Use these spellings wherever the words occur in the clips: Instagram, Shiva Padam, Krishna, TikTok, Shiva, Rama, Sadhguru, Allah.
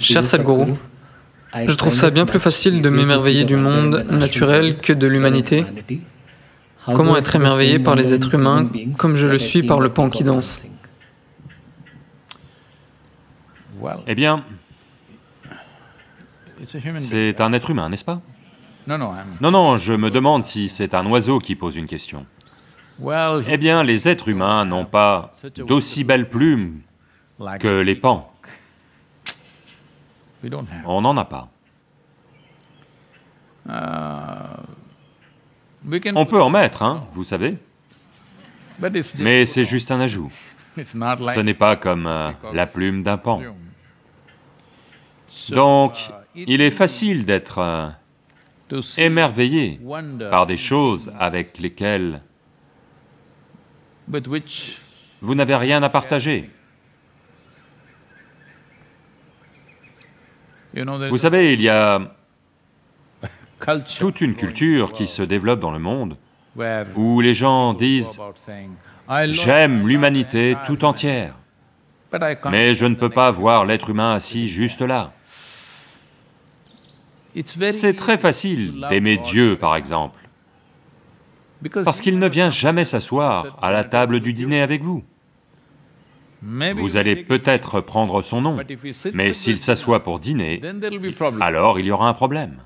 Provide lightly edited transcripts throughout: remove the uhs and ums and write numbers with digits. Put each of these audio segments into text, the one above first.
Cher Sadhguru, je trouve ça bien plus facile de m'émerveiller du monde naturel que de l'humanité. Comment être émerveillé par les êtres humains comme je le suis par le pan qui danse? Eh bien, c'est un être humain, n'est-ce pas? Non, non, je me demande si c'est un oiseau qui pose une question. Eh bien, les êtres humains n'ont pas d'aussi belles plumes que les pans. On n'en a pas. On peut en mettre, hein, vous savez. Mais c'est juste un ajout. Ce n'est pas comme la plume d'un pan. Donc, il est facile d'être émerveillé par des choses avec lesquelles vous n'avez rien à partager. Vous savez, il y a toute une culture qui se développe dans le monde où les gens disent « J'aime l'humanité tout entière, mais je ne peux pas voir l'être humain assis juste là. » C'est très facile d'aimer Dieu, par exemple, parce qu'il ne vient jamais s'asseoir à la table du dîner avec vous. Vous allez peut-être prendre son nom, mais s'il s'assoit pour dîner, alors il y aura un problème.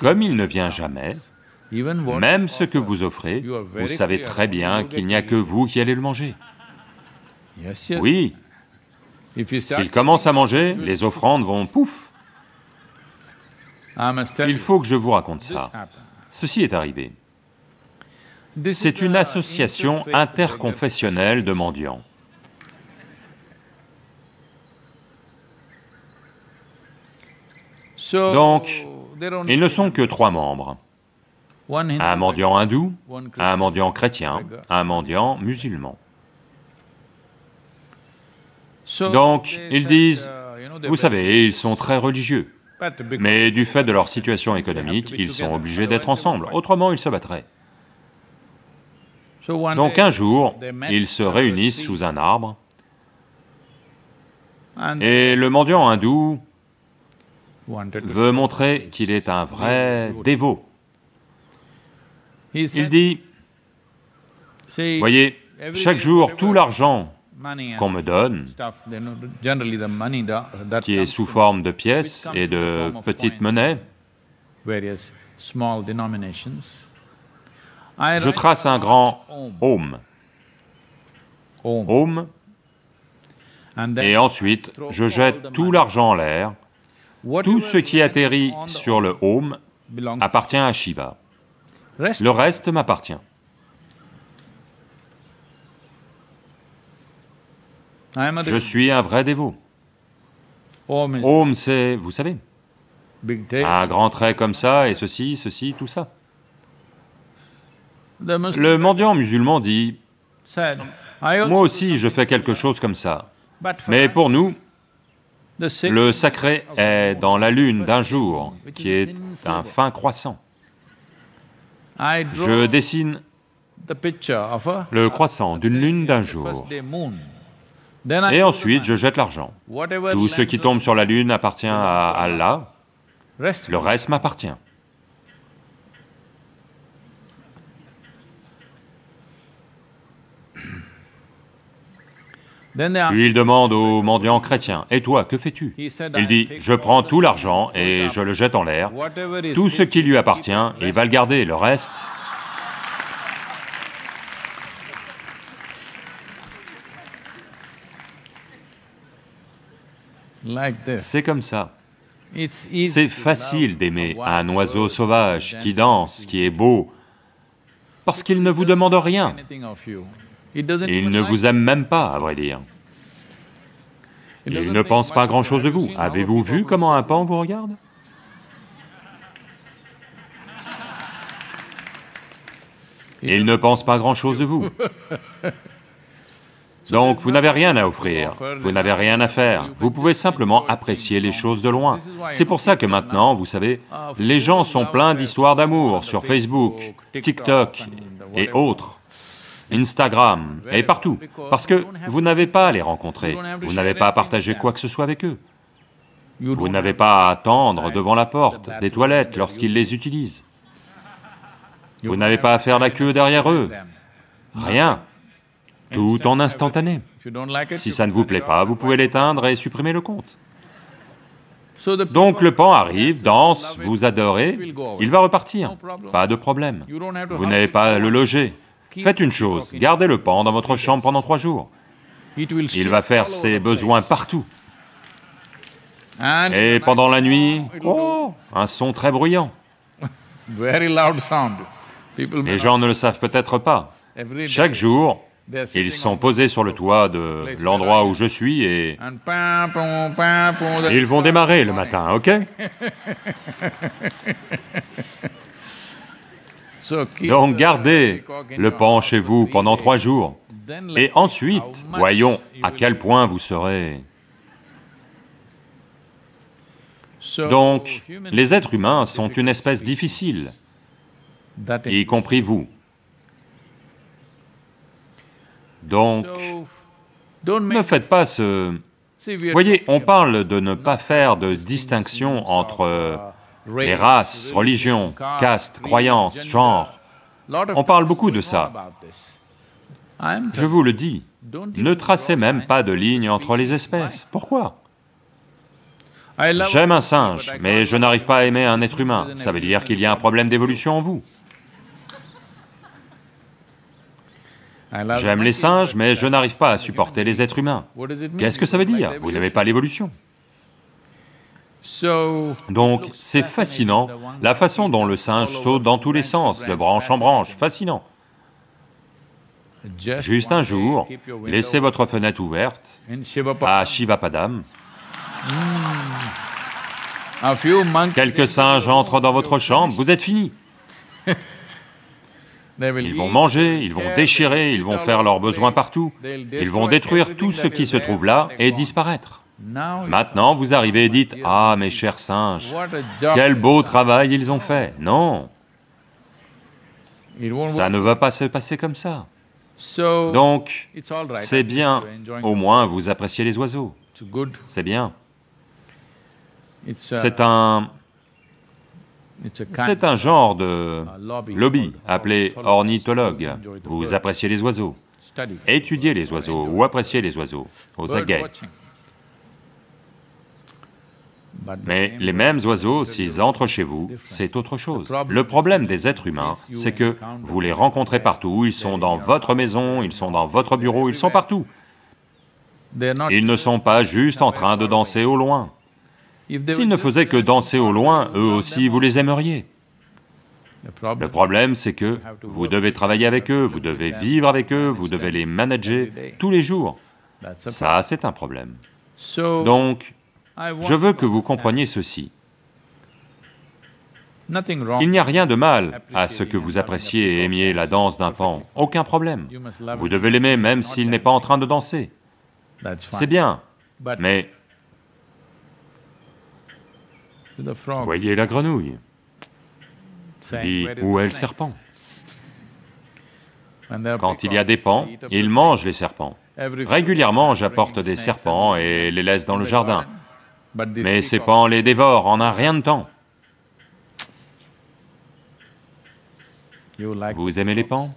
Comme il ne vient jamais, même ce que vous offrez, vous savez très bien qu'il n'y a que vous qui allez le manger. Oui. S'il commence à manger, les offrandes vont pouf. Il faut que je vous raconte ça. Ceci est arrivé. C'est une association interconfessionnelle de mendiants. Donc, ils ne sont que 3 membres, un mendiant hindou, un mendiant chrétien, un mendiant musulman. Donc, ils disent, vous savez, ils sont très religieux, mais du fait de leur situation économique, ils sont obligés d'être ensemble, autrement ils se battraient. Donc un jour, ils se réunissent sous un arbre, et le mendiant hindou veut montrer qu'il est un vrai dévot. Il dit, « Voyez, chaque jour, tout l'argent qu'on me donne, qui est sous forme de pièces et de petites monnaies, je trace un grand Om. Om. Et ensuite, je jette tout l'argent en l'air. Tout ce qui atterrit sur le Om appartient à Shiva. Le reste m'appartient. Je suis un vrai dévot. Om, c'est, vous savez, un grand trait comme ça et ceci, ceci, tout ça. » Le mendiant musulman dit, « Moi aussi je fais quelque chose comme ça, mais pour nous, le sacré est dans la lune d'un jour, qui est un fin croissant. Je dessine le croissant d'une lune d'un jour, et ensuite je jette l'argent. Tout ce qui tombe sur la lune appartient à Allah, le reste m'appartient. » Puis il demande au mendiant chrétien, « Et toi, que fais-tu » Il dit, « Je prends tout l'argent et je le jette en l'air. Tout ce qui lui appartient, il va le garder, le reste... » C'est comme ça. C'est facile d'aimer un oiseau sauvage qui danse, qui est beau, parce qu'il ne vous demande rien. Il ne vous aime même pas, à vrai dire. Il ne pense pas grand-chose de vous. Avez-vous vu comment un pan vous regarde? Il ne pense pas grand-chose de vous. Donc vous n'avez rien à offrir, vous n'avez rien à faire, vous pouvez simplement apprécier les choses de loin. C'est pour ça que maintenant, vous savez, les gens sont pleins d'histoires d'amour sur Facebook, TikTok et autres. Instagram, et partout, parce que vous n'avez pas à les rencontrer, vous n'avez pas à partager quoi que ce soit avec eux. Vous n'avez pas à attendre devant la porte des toilettes lorsqu'ils les utilisent. Vous n'avez pas à faire la queue derrière eux. Rien. Tout en instantané. Si ça ne vous plaît pas, vous pouvez l'éteindre et supprimer le compte. Donc le pan arrive, danse, vous adorez, il va repartir, pas de problème. Vous n'avez pas à le loger. Faites une chose, gardez le pan dans votre chambre pendant 3 jours. Il va faire ses besoins partout. Et pendant la nuit, oh, un son très bruyant. Les gens ne le savent peut-être pas. Chaque jour, ils sont posés sur le toit de l'endroit où je suis et ils vont démarrer le matin, ok? Donc gardez le pan chez vous pendant 3 jours et ensuite, voyons à quel point vous serez. Donc, les êtres humains sont une espèce difficile, y compris vous. Donc, ne faites pas ce... Vous voyez, on parle de ne pas faire de distinction entre les races, religions, castes, croyances, genres. On parle beaucoup de ça. Je vous le dis, ne tracez même pas de ligne entre les espèces. Pourquoi? J'aime un singe, mais je n'arrive pas à aimer un être humain. Ça veut dire qu'il y a un problème d'évolution en vous. J'aime les singes, mais je n'arrive pas à supporter les êtres humains. Qu'est-ce que ça veut dire? Vous n'aimez pas l'évolution. Donc, c'est fascinant, la façon dont le singe saute dans tous les sens, de branche en branche, fascinant. Juste un jour, laissez votre fenêtre ouverte à Shiva Padam. Quelques singes entrent dans votre chambre, vous êtes fini. Ils vont manger, ils vont déchirer, ils vont faire leurs besoins partout, ils vont détruire tout ce qui se trouve là et disparaître. Maintenant, vous arrivez et dites, « Ah, mes chers singes, quel beau travail ils ont fait !» Non, ça ne va pas se passer comme ça. Donc, c'est bien, au moins vous appréciez les oiseaux, c'est bien. C'est un genre de lobby appelé ornithologue. Vous appréciez les oiseaux, étudiez les oiseaux ou appréciez les oiseaux, aux aguets. Mais les mêmes oiseaux, s'ils entrent chez vous, c'est autre chose. Le problème des êtres humains, c'est que vous les rencontrez partout, ils sont dans votre maison, ils sont dans votre bureau, ils sont partout. Ils ne sont pas juste en train de danser au loin. S'ils ne faisaient que danser au loin, eux aussi, vous les aimeriez. Le problème, c'est que vous devez travailler avec eux, vous devez vivre avec eux, vous devez les manager tous les jours. Ça, c'est un problème. Donc, je veux que vous compreniez ceci. Il n'y a rien de mal à ce que vous appréciez et aimiez la danse d'un pan, aucun problème. Vous devez l'aimer même s'il n'est pas en train de danser. C'est bien, mais... Voyez la grenouille, dit où est le serpent? Quand il y a des pans, ils mangent les serpents. Régulièrement, j'apporte des serpents et les laisse dans le jardin, mais ces pans les dévorent en un rien de temps. Vous aimez les pans?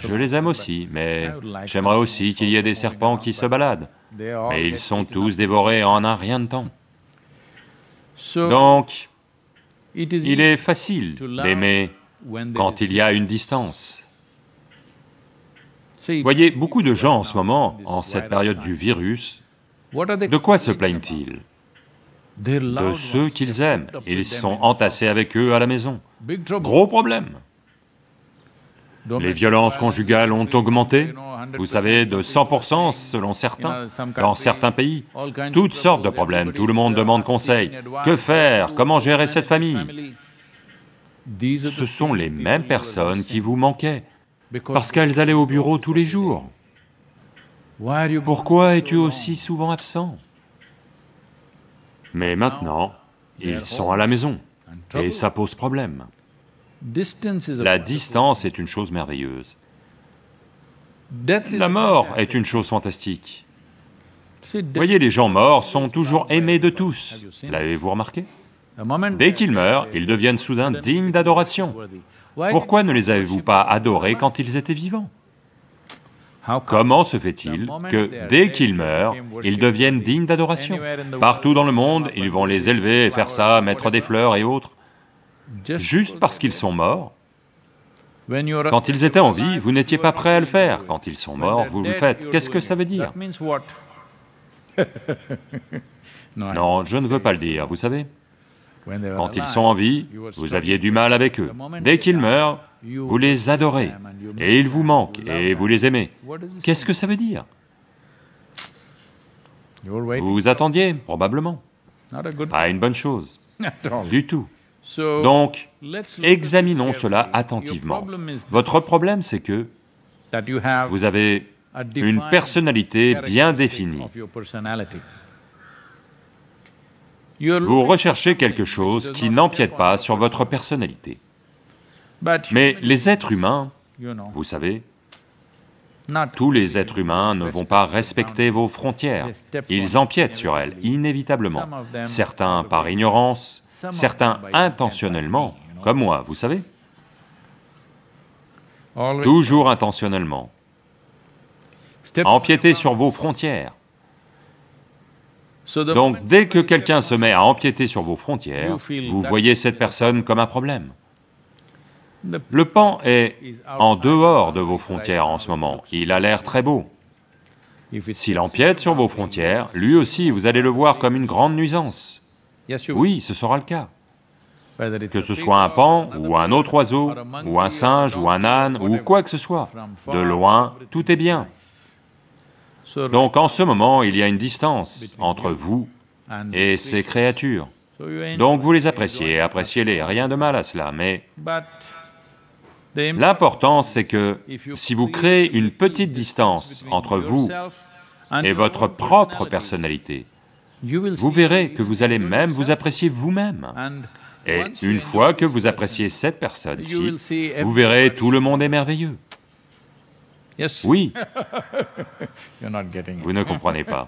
Je les aime aussi, mais j'aimerais aussi qu'il y ait des serpents qui se baladent, mais ils sont tous dévorés en un rien de temps. Donc, il est facile d'aimer quand il y a une distance. Voyez, beaucoup de gens en ce moment, en cette période du virus, de quoi se plaignent-ils? De ceux qu'ils aiment. Ils sont entassés avec eux à la maison. Gros problème. Les violences conjugales ont augmenté, vous savez, de 100% selon certains, dans certains pays. Toutes sortes de problèmes, tout le monde demande conseil. Que faire? Comment gérer cette famille? Ce sont les mêmes personnes qui vous manquaient, parce qu'elles allaient au bureau tous les jours. Pourquoi es-tu aussi souvent absent? Mais maintenant, ils sont à la maison, et ça pose problème. La distance est une chose merveilleuse. La mort est une chose fantastique. Voyez, les gens morts sont toujours aimés de tous. L'avez-vous remarqué? Dès qu'ils meurent, ils deviennent soudain dignes d'adoration. Pourquoi ne les avez-vous pas adorés quand ils étaient vivants? Comment se fait-il que, dès qu'ils meurent, ils deviennent dignes d'adoration? Partout dans le monde, ils vont les élever et faire ça, mettre des fleurs et autres. Juste parce qu'ils sont morts. Quand ils étaient en vie, vous n'étiez pas prêt à le faire. Quand ils sont morts, vous le faites. Qu'est-ce que ça veut dire? Non, je ne veux pas le dire, vous savez. Quand ils sont en vie, vous aviez du mal avec eux. Dès qu'ils meurent, vous les adorez, et ils vous manquent, et vous les aimez. Qu'est-ce que ça veut dire? Vous attendiez, probablement. Pas une bonne chose, du tout. Donc, examinons cela attentivement. Votre problème, c'est que vous avez une personnalité bien définie. Vous recherchez quelque chose qui n'empiète pas sur votre personnalité. Mais les êtres humains, vous savez, tous les êtres humains ne vont pas respecter vos frontières. Ils empiètent sur elles, inévitablement. Certains par ignorance, certains intentionnellement, comme moi, vous savez. Toujours intentionnellement. Empiéter sur vos frontières. Donc, dès que quelqu'un se met à empiéter sur vos frontières, vous voyez cette personne comme un problème. Le pan est en dehors de vos frontières en ce moment, il a l'air très beau. S'il empiète sur vos frontières, lui aussi, vous allez le voir comme une grande nuisance. Oui, ce sera le cas. Que ce soit un pan, ou un autre oiseau, ou un singe, ou un âne, ou quoi que ce soit, de loin, tout est bien. Donc en ce moment, il y a une distance entre vous et ces créatures. Donc vous les appréciez, appréciez-les, rien de mal à cela, mais... L'important, c'est que si vous créez une petite distance entre vous et votre propre personnalité, vous verrez que vous allez même vous apprécier vous-même. Et une fois que vous appréciez cette personne-ci, vous verrez tout le monde est merveilleux. Oui. Vous ne comprenez pas.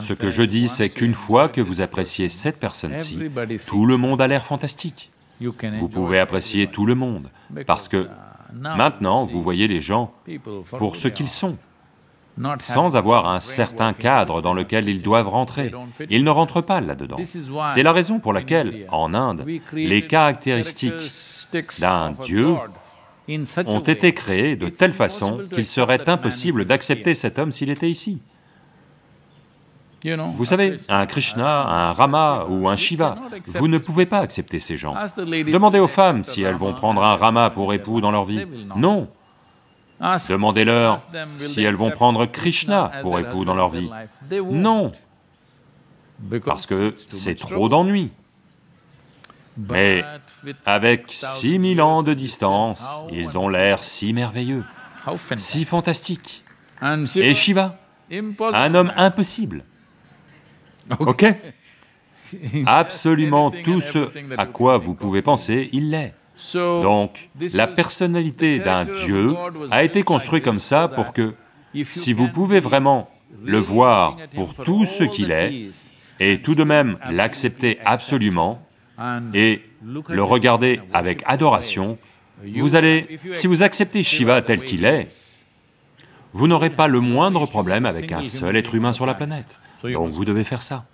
Ce que je dis, c'est qu'une fois que vous appréciez cette personne-ci, tout le monde a l'air fantastique. Vous pouvez apprécier tout le monde, parce que maintenant, vous voyez les gens pour ce qu'ils sont, sans avoir un certain cadre dans lequel ils doivent rentrer. Ils ne rentrent pas là-dedans. C'est la raison pour laquelle, en Inde, les caractéristiques d'un Dieu ont été créés de telle façon qu'il serait impossible d'accepter cet homme s'il était ici. Vous savez, un Krishna, un Rama ou un Shiva, vous ne pouvez pas accepter ces gens. Demandez aux femmes si elles vont prendre un Rama pour époux dans leur vie. Non. Demandez-leur si elles vont prendre Krishna pour époux dans leur vie. Non. Parce que c'est trop d'ennui. Mais avec 6000 ans de distance, ils ont l'air si merveilleux, si fantastiques. Et Shiva, un homme impossible. Ok? Absolument tout ce à quoi vous pouvez penser, il l'est. Donc, la personnalité d'un Dieu a été construite comme ça pour que, si vous pouvez vraiment le voir pour tout ce qu'il est, et tout de même l'accepter absolument, et le regarder avec adoration, vous allez... Si vous acceptez Shiva tel qu'il est, vous n'aurez pas le moindre problème avec un seul être humain sur la planète. Donc vous devez faire ça.